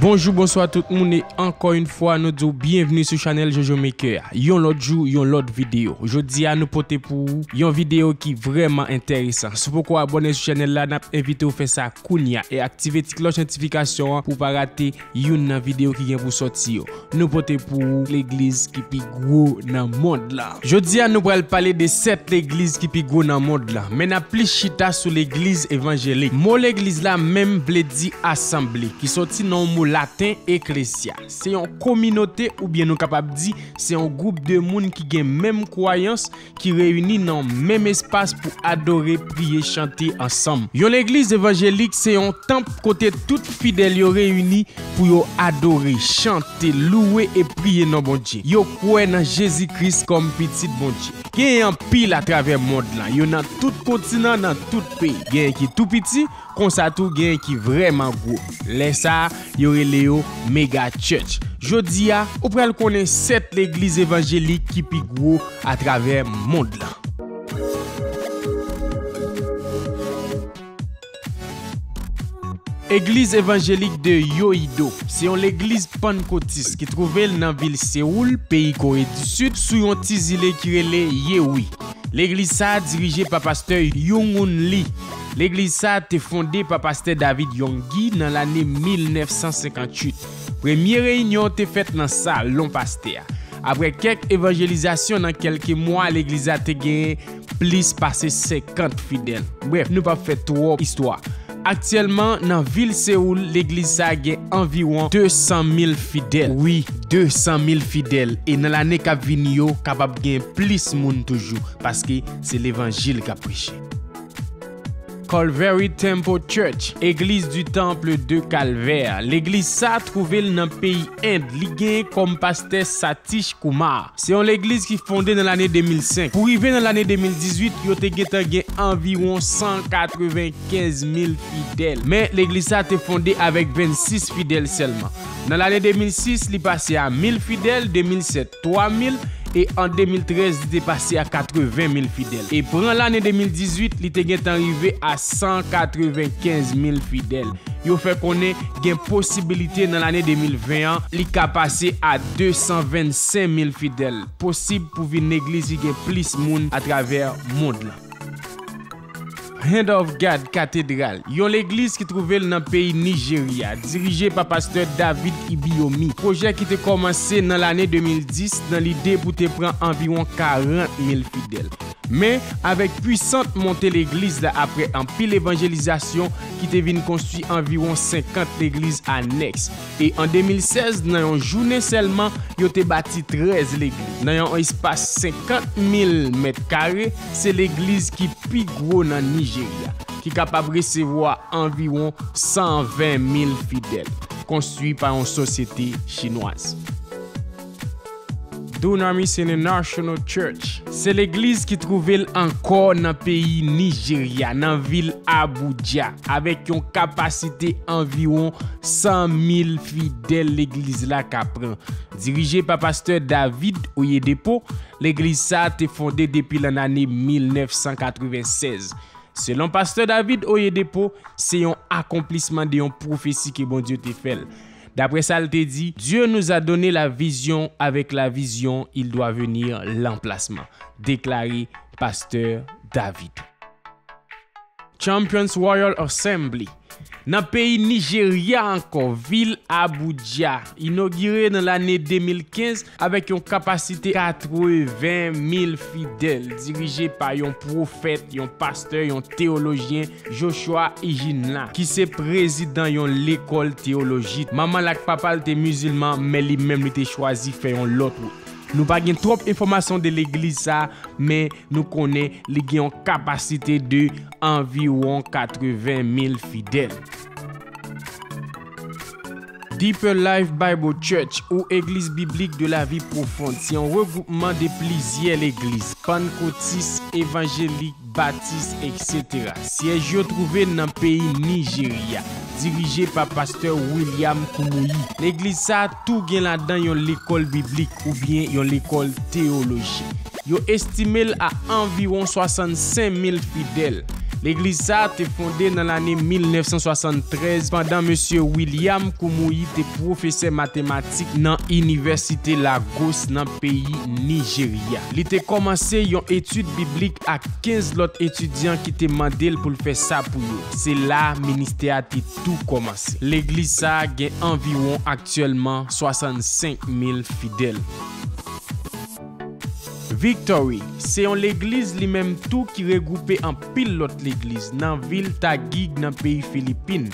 Bonjour, bonsoir tout le monde et encore une fois, nous disons bienvenue sur la chaîne Jojo Maker. Yon l'autre jour, yon l'autre vidéo. Je dis à nous porter pour une vidéo qui est vraiment intéressante. Si vous abonnez sur la chaîne, là, nous invitons à faire ça et activer la cloche de notification pour ne pas rater une vidéo qui vient pour sortir. Nous porter pour l'église qui est gros dans le monde. Je dis à nous parler de cette église qui est gros dans le monde. Mais nous avons plus chita sur l'église évangélique. Moi, l'église là même blé dit assemblée qui sortit dans le latin ecclesia. C'est une communauté ou bien nous capable dire c'est un groupe de monde qui gagne même croyance qui réunit dans même espace pour adorer, prier, chanter ensemble. L'église évangélique c'est un temple côté toute fidèle yo réunis pour yo adorer, chanter, louer et prier dans bon Dieu. Yo croit dans Jésus-Christ comme petit bon Dieu. Gagne en pile à travers monde là, yo dans tout continent, dans tout pays. Gagne qui tout petit comme ça tout gagne qui vraiment gros. Laisse ça Yore Leo Mega Church. Jodi a, ou pral konnen cette l'église évangélique qui pi gros à travers monde là. Église évangélique de Yoido, c'est une église pentecôtiste qui trouvait dans ville Séoul, pays Corée du Sud, sous un petit île qui relé Yewi. L'église ça dirigée par pasteur Young Moon Lee. L'église a été fondée par pasteur David Yonggi dans l'année 1958. Première réunion a été faite dans sa long pasteur. Après quelques évangélisations dans quelques mois, l'église a été gagnée plus passé 50 fidèles. Bref, nous pas fait trop histoire. Actuellement, dans la ville Séoul, l'église a gagné environ 200 000 fidèles. Oui, 200 000 fidèles. Et dans l'année qui vient, capable de gagner plus de monde toujours parce que c'est l'évangile qui a prêché. Calvary Temple Church, église du temple de Calvaire. L'église ça trouvé dans le pays Inde, ligué comme pasteur Satish Kumar. C'est une église qui fondée dans l'année 2005. Pour arriver dans l'année 2018, il y a environ 195 000 fidèles. Mais l'église ça a été fondée avec 26 fidèles seulement. Dans l'année 2006, il est passé à 1000 fidèles, 2007, 3000. Et en 2013, il est passé à 80 000 fidèles. Et pour l'année 2018, il est arrivé à 195 000 fidèles. Il fait qu'on ait une possibilité dans l'année 2021, il est passé à 225 000 fidèles. Possible pour une église qui a plus de monde à travers le monde. Hand of God Cathedral, une église qui trouvait dans le pays Nigeria, dirigée par pasteur David Ibiomi. Projet qui a commencé dans l'année 2010 dans l'idée pour te prendre environ 40 000 fidèles. Mais avec puissante montée l'église après un pile évangélisation qui te vient construire environ 50 églises annexes. Et en 2016, dans une journée seulement, il a bâti 13 églises. Dans un espace 50 000 m², c'est l'église qui est plus gros dans le Nigeria, qui est capable de recevoir environ 120 000 fidèles, construit par une société chinoise. Dunamis International Church, c'est l'église qui trouvait encore dans le pays Nigeria, dans la ville Abuja, avec une capacité environ 100 000 fidèles. L'église là Capran, dirigée par pasteur David Oyedepo, l'église ça a été fondée depuis l'année 1996. Selon pasteur David Oyedepo, c'est un accomplissement de une prophétie que bon Dieu t'a fait. D'après ça, il te dit, Dieu nous a donné la vision, avec la vision, il doit venir l'emplacement. Déclaré pasteur David. Champions Royal Assembly. Dans le pays Nigeria encore, ville Abuja, inaugurée dans l'année 2015 avec une capacité de 80 000 fidèles, dirigée par un prophète, un pasteur, un théologien, Joshua Iginna, qui est président de l'école théologique. Maman et papa étaient musulmans, mais lui-même était choisi de faire l'autre. Nous n'avons pas trop d'informations de l'église, mais nous connaissons une capacité de environ 80 000 fidèles. Deeper Life Bible Church ou Église biblique de la vie profonde, c'est un regroupement de plusieurs églises, pentecôtistes, évangéliques, baptistes, etc. Siège trouvé dans le pays Nigeria, dirigé par pasteur William Koumouyi. L'église ça tout gain là-dedans l'école biblique ou bien l'école théologique. Yo estimé à environ 65 000 fidèles. L'église a été fondée dans l'année 1973 pendant M. William Koumouyi, professeur mathématique dans l'université Lagos dans le pays Nigeria. Il était commencé une étude biblique à 15 autres étudiants qui étaient demandés pour faire ça pour eux. C'est là le ministère a tout commencé. L'église a environ actuellement 65 000 fidèles. Victory, c'est une église lui-même tout qui regroupait en pile l'autre église dans la ville Taguig dans le pays Philippines.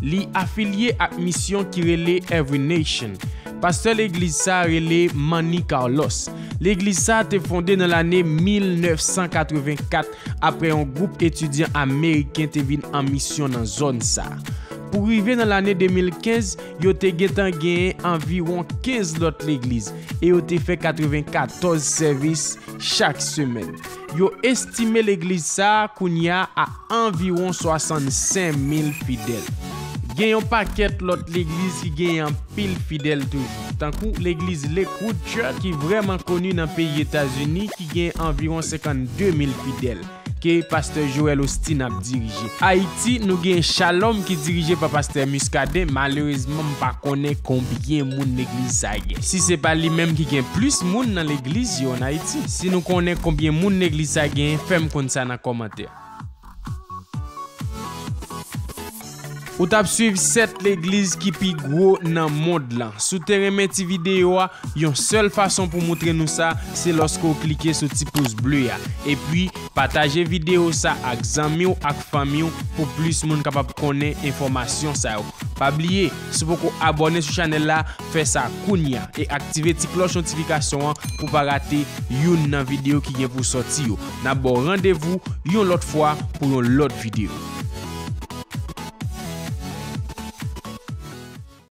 Li affilié à mission qui relève Every Nation. Pasteur l'église ça relève Mani Carlos. L'église ça a été fondée dans l'année 1984 après un groupe étudiant américain qui venu en mission dans zone ça. Pour arriver dans l'année 2015, ils ont gagné environ 15 autres églises et ont fait 94 services chaque semaine. Ils ont estimé l'église ça kounya à environ 65 000 fidèles. Il y a un paquet l'autre l'église qui gagne un pile fidèle toujours. Tant que l'église Jojo Church qui est vraiment connue dans le pays États-Unis qui gagne environ 52 000 fidèles. Que pasteur Joël Osteen a dirigé. Haïti, nous avons Shalom qui est dirigé par pasteur Muscadé. Malheureusement, je ne connais pas combien de monde l'église a. Si ce n'est pas lui-même qui gagne plus de monde dans l'église en Haïti, si nous connaissons combien de monde l'église a gagné, faites-moi comme ça dans les commentaires. Ou tap suivre cette l'église qui pi gros dans le monde là. Souterrain mes ti vidéo, yon seule façon pour montrer nous ça, c'est lorsque vous cliquez sur petit pouce bleu. Et puis partagez vidéo ça avec zami ou avec famille pour plus moun capable connaître information ça. Pas oublier, si vous abonner sur channel là, faites ça kounya et activez la cloche notification pour pas rater une vidéo qui vient pour sortir. N'a bon rendez-vous une autre fois pour une autre vidéo.